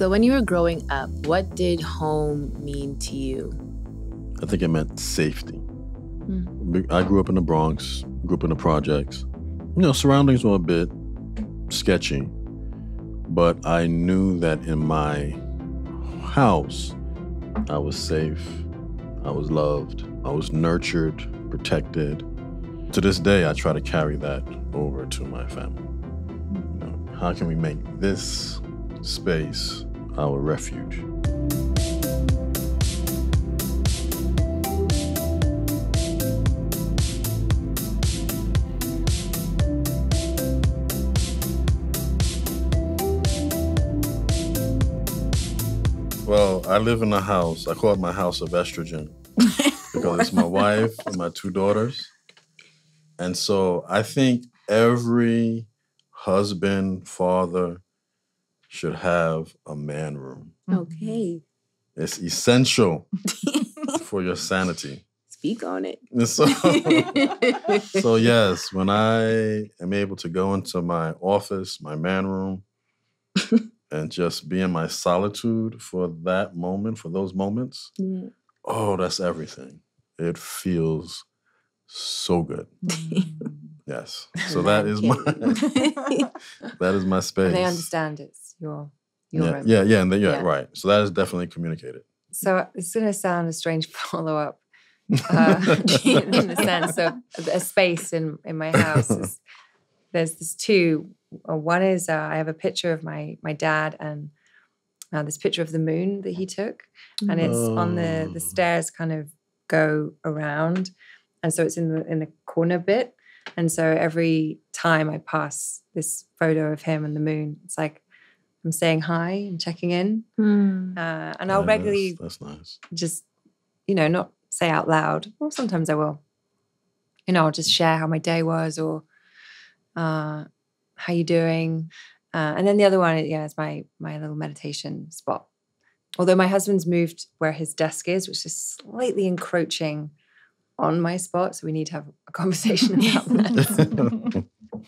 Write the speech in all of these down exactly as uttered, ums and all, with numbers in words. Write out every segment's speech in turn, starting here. So when you were growing up, what did home mean to you? I think it meant safety. Mm. I grew up in the Bronx, grew up in the projects. You know, surroundings were a bit sketchy, but I knew that in my house, I was safe, I was loved, I was nurtured, protected. To this day, I try to carry that over to my family. You know, how can we make this space our refuge? Well, I live in a house. I call it my house of estrogen because it's my wife and my two daughters. And so I think every husband, father should have a man room. Okay. It's essential for your sanity. Speak on it. And so, so yes, when I am able to go into my office, my man room, and just be in my solitude for that moment, for those moments, yeah. Oh, that's everything. It feels so good. Yes. So that is my that is my space. And they understand it's your your yeah, room. Yeah, yeah, and they, yeah, yeah, right. So that is definitely communicated. So it's going to sound a strange follow-up uh, in the sense of a space in in my house. Is, there's this two. One is uh, I have a picture of my my dad and uh, this picture of the moon that he took, and it's oh. on the the stairs, kind of go around, and so it's in the in the corner bit, and so every time I pass this photo of him and the moon, it's like I'm saying hi and checking in, mm. uh, and I'll yeah, regularly that's, that's nice. Just you know not say out loud, or sometimes I will, you know I'll just share how my day was or. Uh, How you doing? Uh, and then the other one, yeah, is my my little meditation spot. Although my husband's moved where his desk is, which is slightly encroaching on my spot, so we need to have a conversation about that.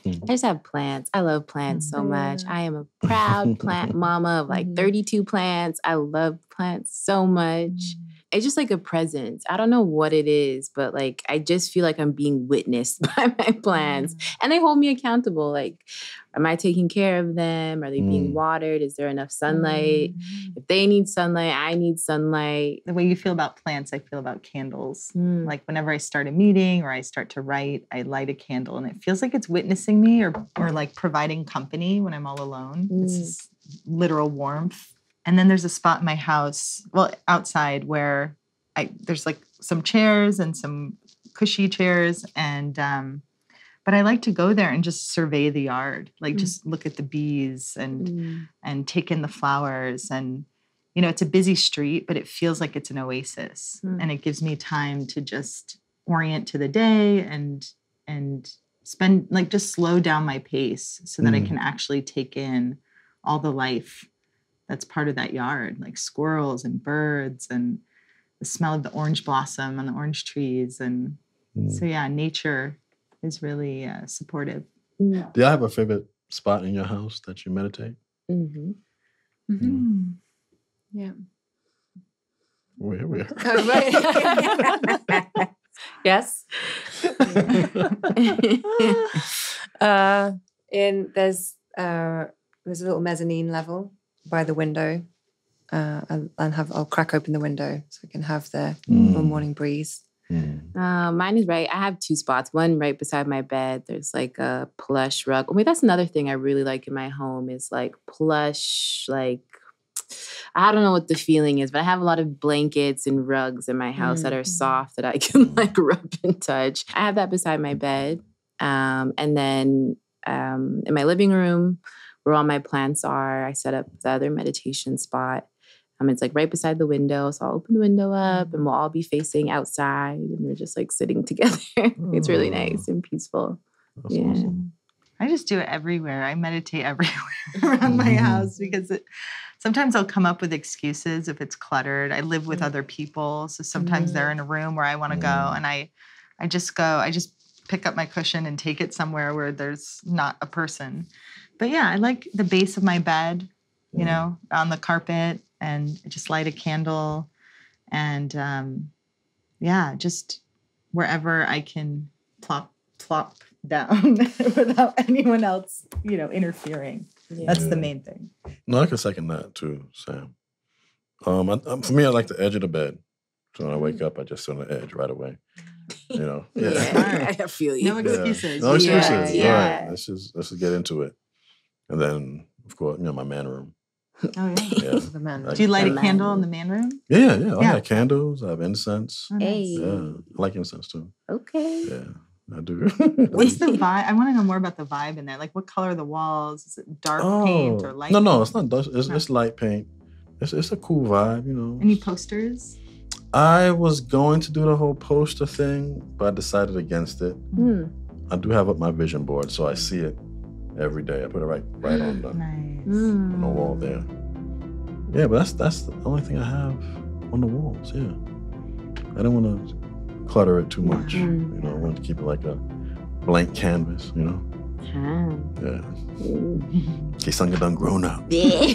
I just have plants. I love plants so much. I am a proud plant mama of like thirty-two plants. I love plants so much. It's just like a presence. I don't know what it is, but like, I just feel like I'm being witnessed by my plants mm. and they hold me accountable. Like, am I taking care of them? Are they mm. being watered? Is there enough sunlight? Mm. If they need sunlight, I need sunlight. The way you feel about plants, I feel about candles. Mm. Like whenever I start a meeting or I start to write, I light a candle and it feels like it's witnessing me or, or like providing company when I'm all alone. Mm. This is literal warmth. And then there's a spot in my house, well, outside where I there's like some chairs and some cushy chairs. And um, but I like to go there and just survey the yard, like mm. just look at the bees and mm. and take in the flowers. And, you know, it's a busy street, but it feels like it's an oasis. Mm. And it gives me time to just orient to the day and and spend like just slow down my pace so that mm. I can actually take in all the life. That's part of that yard, like squirrels and birds and the smell of the orange blossom on the orange trees. And mm. so, yeah, nature is really uh, supportive. Yeah. Do you have a favorite spot in your house that you meditate? Mm-hmm. Mm-hmm. Mm. Yeah. Where we are. Oh, right. Yes. uh, in, there's, uh, there's a little mezzanine level by the window, uh, and have I'll crack open the window so I can have the mm. morning breeze. Mm. Uh, mine is right. I have two spots. One right beside my bed. There's like a plush rug. I mean, that's another thing I really like in my home is like plush. Like I don't know what the feeling is, but I have a lot of blankets and rugs in my house mm. that are soft that I can like rub and touch. I have that beside my bed, um, and then um, in my living room. Where all my plants are, I set up the other meditation spot. Um, it's like right beside the window, so I'll open the window up, and we'll all be facing outside, and we're just like sitting together. It's really nice and peaceful. That's yeah, awesome. I just do it everywhere. I meditate everywhere around my house because it, sometimes I'll come up with excuses if it's cluttered. I live with other people, so sometimes mm. they're in a room where I want to mm. go, and I, I just go. I just pick up my cushion and take it somewhere where there's not a person. But yeah, I like the base of my bed. you yeah. know, on the carpet and just light a candle and, um, yeah, just wherever I can plop, plop down without anyone else, you know, interfering. Yeah. That's yeah. the main thing. No, I can second that too, Sam. Um, I, I, for me, I like the edge of the bed. So when I wake up, I just sit on the edge right away. You know? Yeah. yeah. I feel you. No excuses. Yeah. No excuses. Yeah. Yeah. All right. Let's just, let's just get into it. And then, of course, you know, my man room. Oh, yeah. yeah. The man room. Like, do you light a candle room. in the man room? Yeah, yeah. I yeah. have candles. I have incense. Oh, nice. Hey. Yeah. I like incense, too. Okay. Yeah, I do. What's the vibe? I want to know more about the vibe in there. Like, what color are the walls? Is it dark oh, paint or light? No, no. It's not dark. It's, no. it's light paint. It's, it's a cool vibe, you know. Any posters? I was going to do the whole poster thing, but I decided against it. Mm. I do have up my vision board, so I see it every day. I put it right, right on the, nice. on the wall there. Yeah, but that's that's the only thing I have on the walls. Yeah, I don't want to clutter it too much. Mm-hmm. You know, I want to keep it like a blank canvas. You know. Yeah. Yeah. Kisanga done grown up. Yeah.